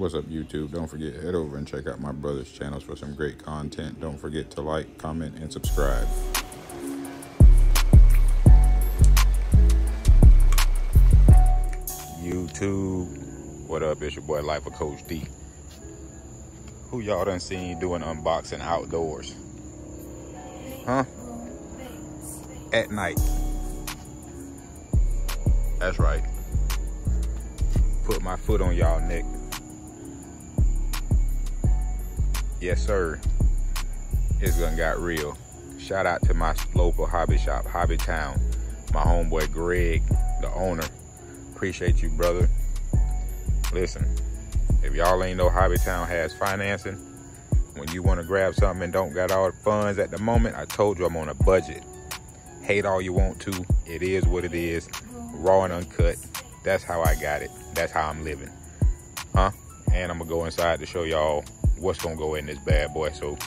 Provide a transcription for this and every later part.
What's up, YouTube? Don't forget, head over and check out my brother's channels for some great content. Don't forget to like, comment, and subscribe. YouTube, what up? It's your boy, Life of Coach D. Who y'all done seen doing unboxing outdoors? Huh? At night. That's right. Put my foot on y'all neck. Yes, sir. It's done got real. Shout out to my local hobby shop, Hobby Town. My homeboy Greg, the owner. Appreciate you, brother. Listen, if y'all ain't know, Hobby Town has financing. When you want to grab something and don't got all the funds at the moment, I told you I'm on a budget. Hate all you want to. It is what it is. Raw and uncut. That's how I got it. That's how I'm living. Huh? And I'm going to go inside to show y'all what's going to go in this bad boy. So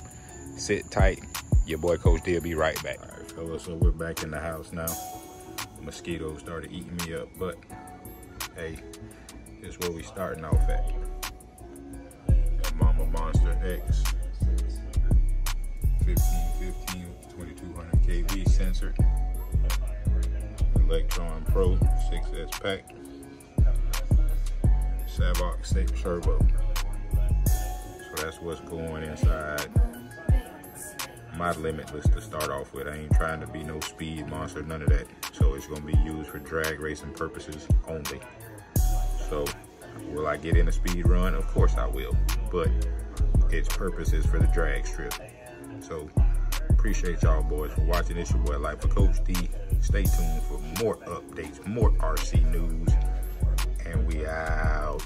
sit tight. Your boy Coach D will be right back. All right, fellas. So we're back in the house now. Mosquitoes started eating me up, but hey, this is where we starting off at. Mama Monster X 1515 2200 kV sensor, Electron Pro 6S pack, Savox Safe Turbo. So that's what's going inside my Limitless to start off with. I ain't trying to be no speed monster, none of that. So it's gonna be used for drag racing purposes only. So will I get in a speed run? Of course I will, but its purpose is for the drag strip. So appreciate y'all boys for watching. It's your boy Life of Coach D. Stay tuned for more updates, more RC news, and we out.